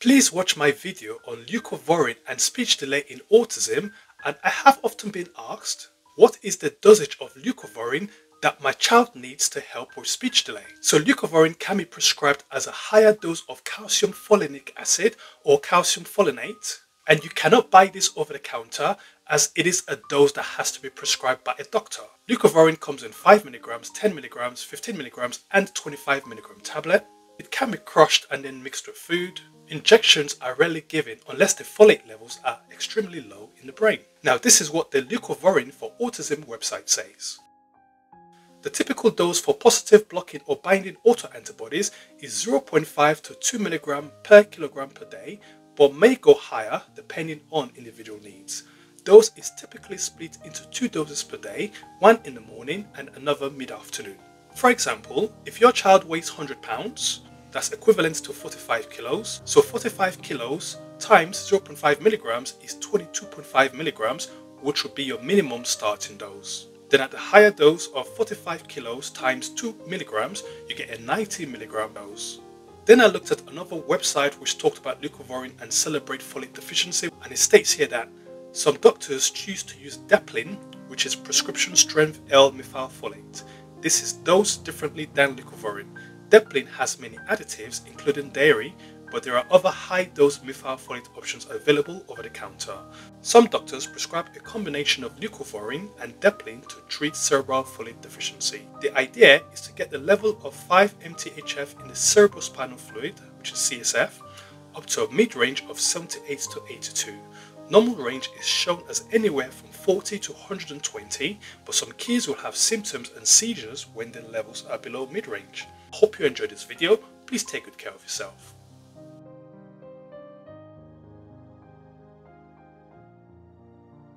Please watch my video on leucovorin and speech delay in autism, and I have often been asked, what is the dosage of leucovorin that my child needs to help with speech delay? So leucovorin can be prescribed as a higher dose of calcium folinic acid or calcium folinate, and you cannot buy this over the counter as it is a dose that has to be prescribed by a doctor. Leucovorin comes in 5 mg, 10 mg, 15 mg and 25 mg tablet. It can be crushed and then mixed with food. Injections are rarely given unless the folate levels are extremely low in the brain. Now this is what the Leucovorin for Autism website says. The typical dose for positive blocking or binding autoantibodies is 0.5 to 2 mg per kilogram per day, but may go higher depending on individual needs. Dose is typically split into 2 doses per day, one in the morning and another mid-afternoon. For example, if your child weighs 100 pounds, that's equivalent to 45 kilos. So 45 kilos times 0.5 mg is 22.5 mg, which would be your minimum starting dose. Then at the higher dose of 45 kilos times 2 mg, you get a 90 mg dose. Then I looked at another website which talked about leucovorin and cerebral folate deficiency, and it states here that some doctors choose to use Deplin, which is prescription strength L-methylfolate. This is dosed differently than leucovorin. Deplin has many additives, including dairy, but there are other high-dose methylfolate options available over the counter. Some doctors prescribe a combination of leucovorin and Deplin to treat cerebral folate deficiency. The idea is to get the level of 5 MTHF in the cerebrospinal fluid, which is CSF, up to a mid-range of 78 to 82. Normal range is shown as anywhere from 40 to 120, but some kids will have symptoms and seizures when their levels are below mid-range. Hope you enjoyed this video. Please take good care of yourself.